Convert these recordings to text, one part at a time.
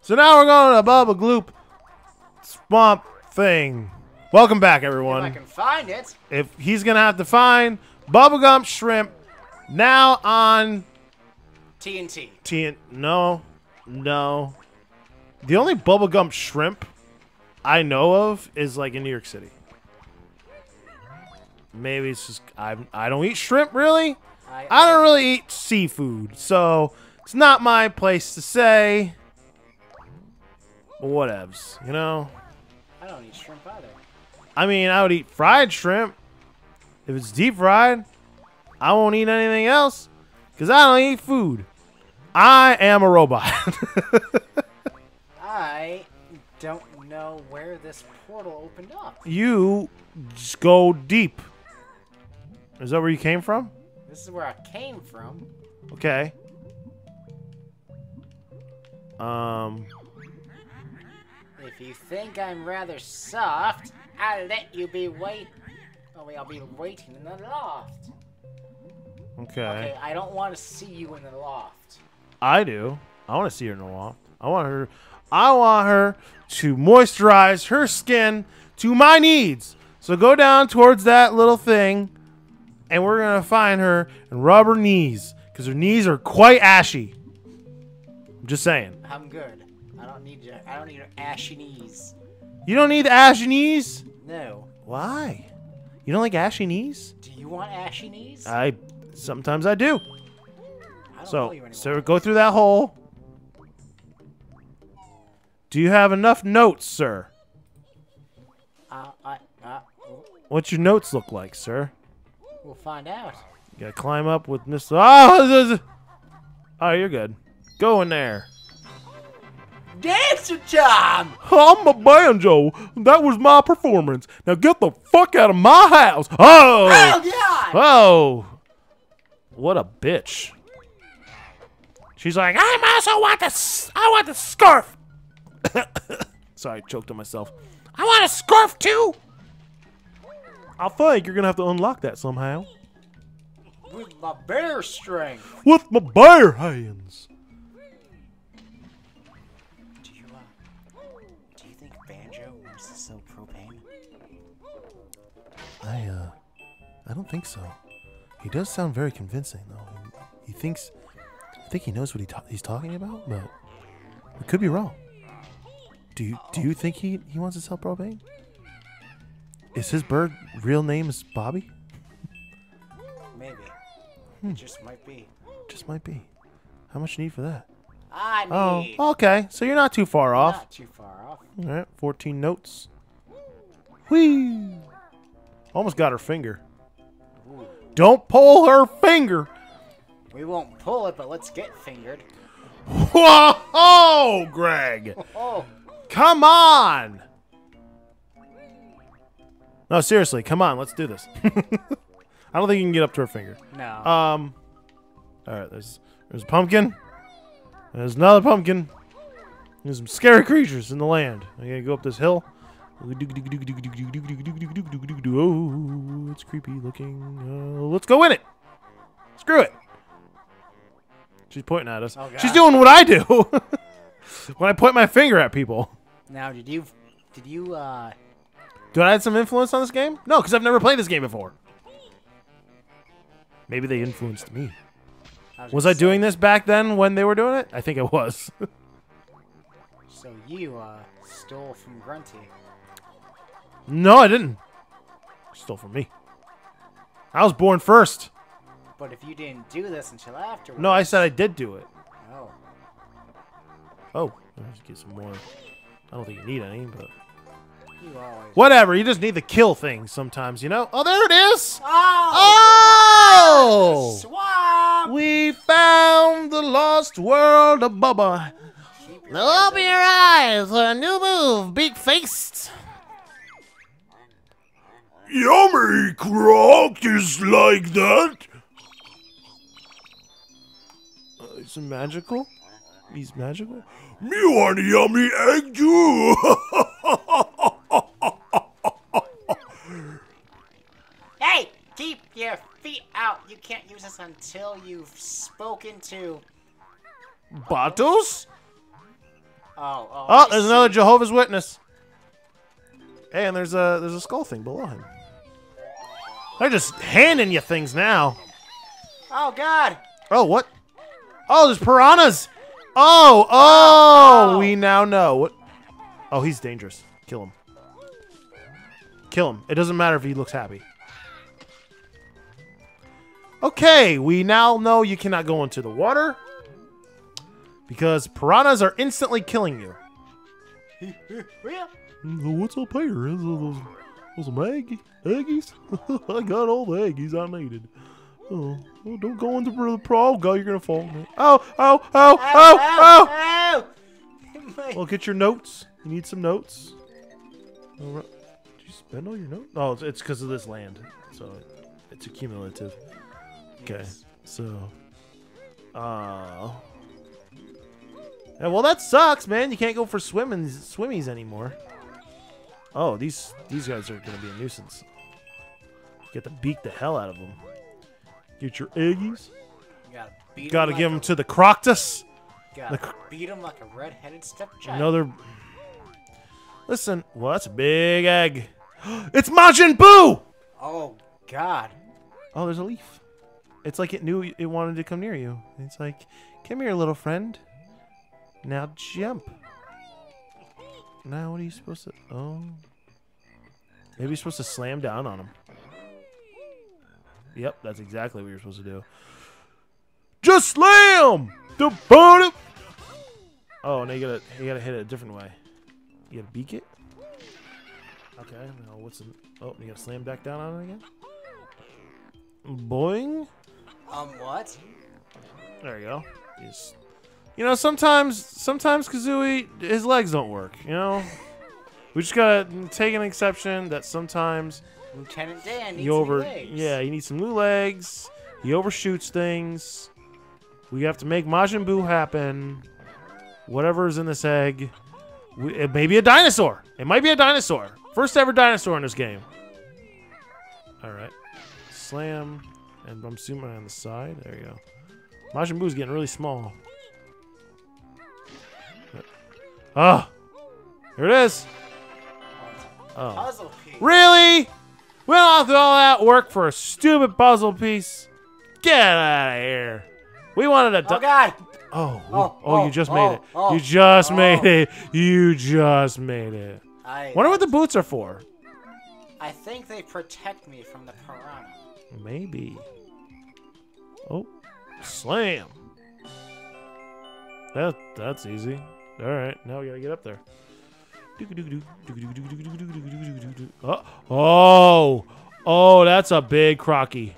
So now we're going to Bubba Gloop Swamp thing. Welcome back, everyone. If I can find it. If he's gonna have to find Bubba Gump Shrimp now on TNT. No. The only Bubba Gump Shrimp I know of is like in New York City. Maybe it's just I don't eat shrimp really. I don't really eat seafood, so it's not my place to say. Whatevs, you know. I don't eat shrimp either. I mean, I would eat fried shrimp if it's deep fried. I won't eat anything else because I don't eat food. I am a robot. I don't know where this portal opened up. You just go deep. Is that where you came from? This is where I came from. Okay. If you think I'm rather soft, I'll let you be wait. Oh wait, I'll be waiting in the loft. Okay. Okay, I don't want to see you in the loft. I do. I want to see her in the loft. I want her to moisturize her skin to my needs. So go down towards that little thing, and we're gonna find her and rub her knees because her knees are quite ashy. I'm just saying. I'm good. I don't need ashy knees. You don't need ashy knees? No. Why? You don't like ashy knees? Do you want ashy knees? Sometimes I do. I don't know you anymore. So go through that hole. Do you have enough notes, sir? What's your notes look like, sir? We'll find out. You gotta climb up with Mr. Oh, you're good. Go in there. Dancer time! I'm a banjo. That was my performance. Now get the fuck out of my house. Oh! Oh, God! Oh! What a bitch. She's like, I also want the, I want the scarf. Sorry, choked on myself. I want a scarf too. I think you're gonna have to unlock that somehow. With my bare strength. With my bare hands. I don't think so. He does sound very convincing, though. I think he knows what he's talking about, but it could be wrong. Do you think he wants to sell propane? Is his bird real name is Bobby? Maybe. It just might be. Just might be. How much you need for that? I need. Oh, okay. So you're not too far off. Not too far off. All right, 14 notes. Whee! Almost got her finger. Ooh. Don't pull her finger. We won't pull it, but let's get fingered. Whoa, Greg! Oh. Come on! No, seriously, come on, let's do this. I don't think you can get up to her finger. No. All right, there's a pumpkin. There's another pumpkin. There's some scary creatures in the land. I'm gonna go up this hill. Oh, it's creepy looking. Let's go in it. Screw it. She's pointing at us. Oh, she's doing what I do when I point my finger at people. Now, did I have some influence on this game? No, because I've never played this game before. Maybe they influenced me. Was I doing this back then when they were doing it? I think I was. So you stole from Grunty. No, I didn't. Stole from me. I was born first. But if you didn't do this until afterwards. No, I said I did do it. Oh. Oh. Let's get some more. I don't think you need any, but. You always. Whatever. You just need to kill things sometimes, you know? Oh, there it is! Oh! Oh! Swamp! We found the lost world of Bubba. Open your eyes for a new move, big faced. Yummy crock is like that. Is it magical? He's magical? Me want a yummy egg too. Hey, keep your feet out. You can't use this until you've spoken to. Bottles? Oh, there's another Jehovah's Witness. Hey, and there's a skull thing below him. They're just handing you things now. Oh God. Oh what? Oh, there's piranhas. Oh, oh, oh. We now know what. Oh, he's dangerous. Kill him. Kill him. It doesn't matter if he looks happy. Okay, we now know you cannot go into the water because piranhas are instantly killing you. What's up here? Those eggies? I got all the eggies I needed. Oh, don't go into the problem. God, you're gonna fall. Oh, oh, oh, oh, oh! Well, get your notes. You need some notes. All right. Did you spend all your notes? Oh, it's because of this land, so it's accumulative. Okay, so, yeah, well, that sucks, man. You can't go for swimmies anymore. Oh, these guys are gonna be a nuisance. You have to beat the hell out of them. Get your eggies. You gotta give them to the Croctus. Gotta beat him like a red-headed stepchild. Another. Listen, well, that's a big egg. It's Majin Buu. Oh God. Oh, there's a leaf. It's like it knew it wanted to come near you. It's like, come here, little friend. Now jump. Now what are you supposed to? Oh, maybe you're supposed to slam down on him. Yep, that's exactly what you're supposed to do. Just slam the bottom. Oh, now you gotta hit it a different way. You gotta beak it. Okay. Now what's the? Oh, you gotta slam back down on it again. Boing. What? There you go. He's, you know, sometimes Kazooie, his legs don't work, you know? We just gotta take an exception that sometimes... Lieutenant Dan needs some new legs. Yeah, he needs some new legs. He overshoots things. We have to make Majin Buu happen. Whatever's in this egg. It may be a dinosaur. It might be a dinosaur. First ever dinosaur in this game. Alright. Slam, and I'm zooming on the side. There you go. Majin Buu's getting really small. Ah, oh, here it is. Oh, puzzle piece. Really? We don't have to do all that work for a stupid puzzle piece. Get out of here. We wanted a. Oh God. Oh. Oh. Oh, you just made it. Oh. You just made it. You just made it. I wonder what the boots are for. I think they protect me from the piranha. Maybe. Oh, slam! That's easy. All right, now we gotta get up there. Oh, oh, oh! That's a big crocky.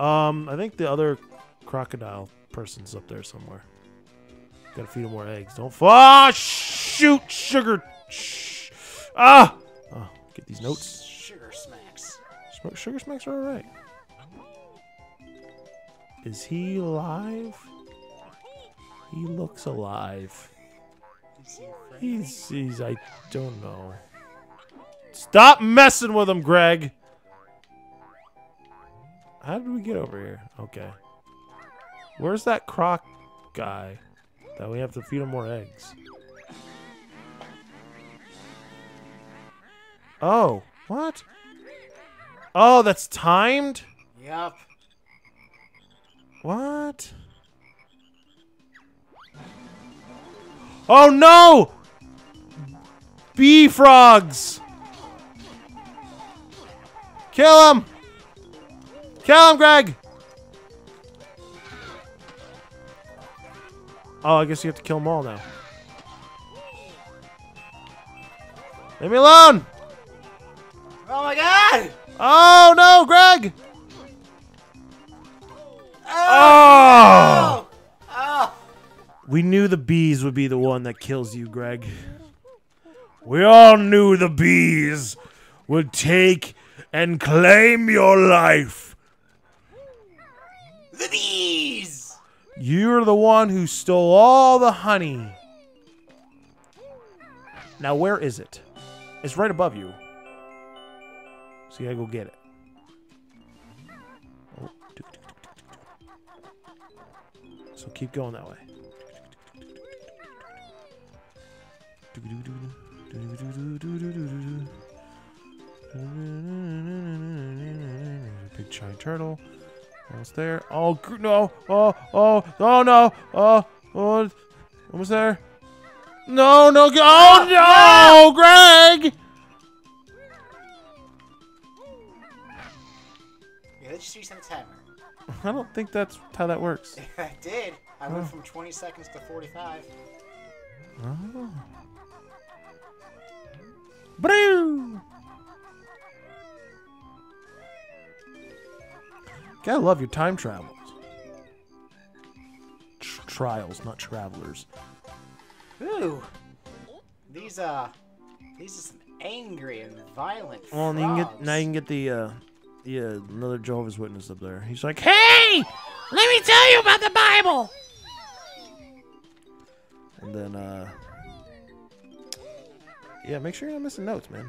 I think the other crocodile person's up there somewhere. Gotta feed him more eggs. Don't fall! Ah, shoot, sugar! Ah! Oh, get these notes. Sugar smacks. Sugar smacks are all right. Is he alive? He looks alive. He's I don't know. Stop messing with him, Greg. How did we get over here? Okay. Where's that croc guy that we have to feed him more eggs? Oh, what? Oh, that's timed? Yep. What? Oh no! Bee frogs! Kill him! Kill him, Greg! Oh, I guess you have to kill them all now. Leave me alone! Oh my God! Oh no, Greg! Oh! Oh! Oh! We knew the bees would be the one that kills you, Greg. We all knew the bees would take and claim your life. The bees! You're the one who stole all the honey. Now where is it? It's right above you. So you gotta go get it. Oh. So keep going that way. Big giant turtle. Almost there. Oh no! Oh oh oh no! Oh oh! Almost there. No no! Oh no, Greg! Yeah, let's just reset the timer. I don't think that's how that works. I did. I went from 20 seconds to 45. Oh. Brew! Gotta love your time travels. Trials, not travelers. Ooh. These are some angry and violent frogs. Well, now you can get the, yeah, another Jehovah's Witness up there. He's like, hey! Let me tell you about the Bible! And then, yeah, make sure you're not missing notes, man.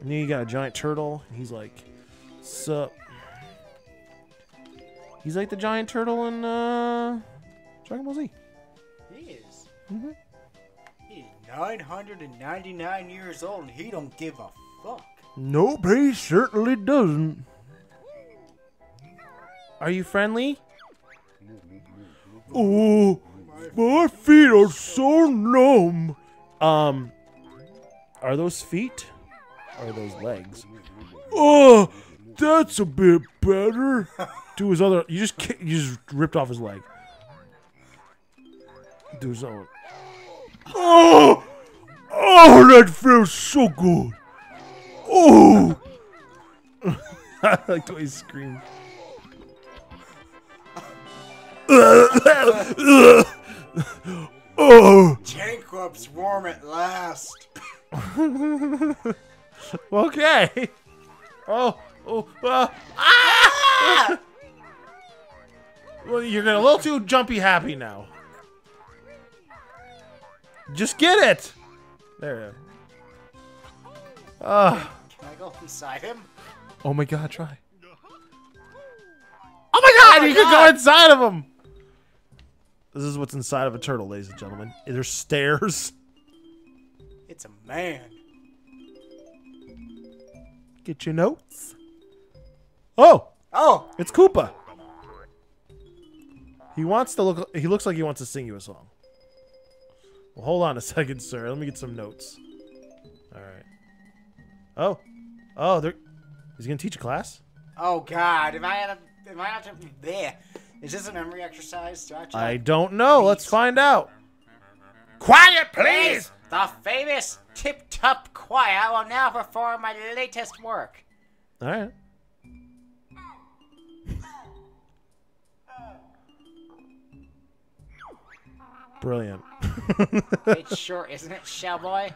And then you got a giant turtle. And he's like, sup. He's like the giant turtle in, Dragon Ball Z. He is. Mm-hmm. He's 999 years old and he don't give a fuck. Nope, he certainly doesn't. Are you friendly? Oh, my feet are so numb. Are those feet? Or are those legs? Oh, that's a bit better. Do his other. You just ripped off his leg. Do his own. Oh, oh, that feels so good. Oh, I like the way he screamed. Oh, Jankwup's warm at last. Okay. Oh, oh, ah! Well, you're getting a little too jumpy happy now. Just get it. There you go. Can I go inside him? Oh my god, try. Oh my god, you can go inside of him. This is what's inside of a turtle, ladies and gentlemen. There's stairs. It's a man. Get your notes. Oh! Oh! It's Koopa. He wants to look. He looks like he wants to sing you a song. Well, hold on a second, sir. Let me get some notes. All right. Oh, oh, there. Is he gonna teach a class? Oh God! Am I there? Is this a memory exercise? I don't know. Please. Let's find out. Quiet, please! The famous Tip-Top Choir will now perform my latest work. All right. Brilliant. It's short, isn't it, Shellboy?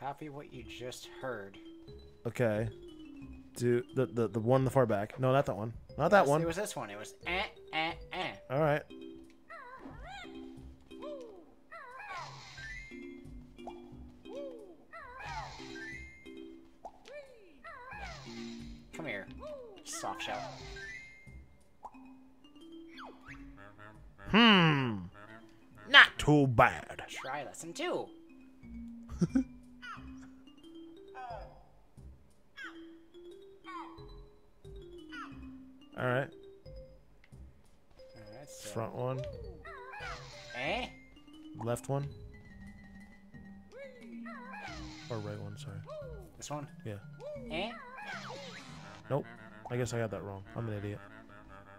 Copy what you just heard. Okay. Do the one in the far back. No, not that one. Not that one. It was this one. It was All right. Come here, soft shell. Hmm. Not too bad. Try lesson 2. Alright. Front one. Eh? Left one. Or right one, sorry. This one? Yeah. Eh? Nope. I guess I got that wrong. I'm an idiot.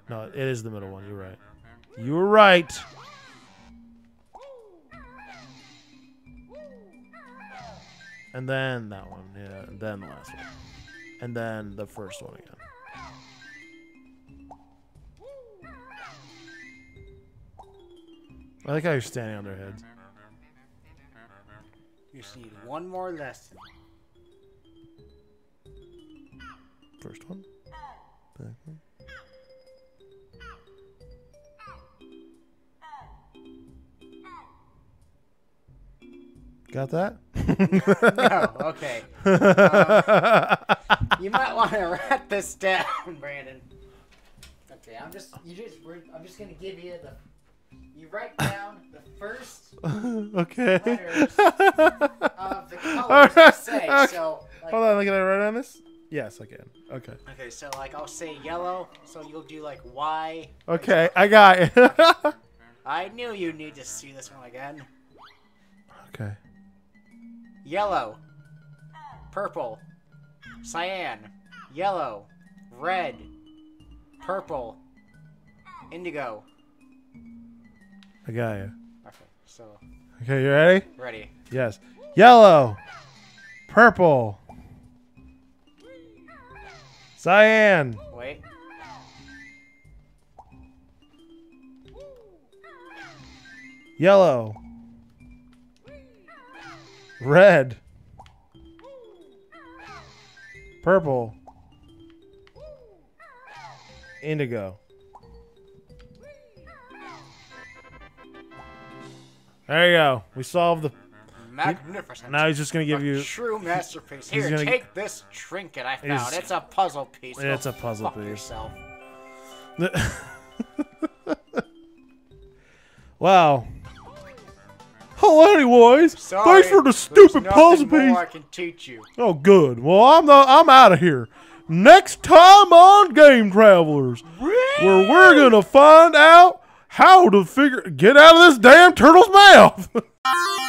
No, it is the middle one. You're right. You were right. And then that one, yeah. And then the last one. And then the first one again. I like how you're standing on their heads. You just need one more lesson. First one. Back one. Got that? No, okay. You might want to wrap this down, Brandon. Okay, I'm just gonna give you the. You write down the first letters of the colors I say. Okay. So, like, hold on, can I write on this? Yes, I can. Okay. Okay, so like I'll say yellow, so you'll do like Y. Okay, I got it. Okay. I knew you need to see this one again. Okay. Yellow, purple, cyan, yellow, red, purple, indigo. I got you. Okay, so. Okay, you ready? Ready. Yes. Yellow, purple, cyan. Wait. Yellow, red, purple, indigo. There you go. We solved the... Magnificent. Now he's just going to give you... True masterpiece. Here, take this trinket I found. It's a puzzle piece. It's a puzzle piece. Fuck yourself. Wow. Well, anyways, sorry, thanks for the stupid puzzle piece. More I can teach you. Oh, good. Well, I'm out of here. Next time on Game Travelerz, where we're going to find out how to get out of this damn turtle's mouth.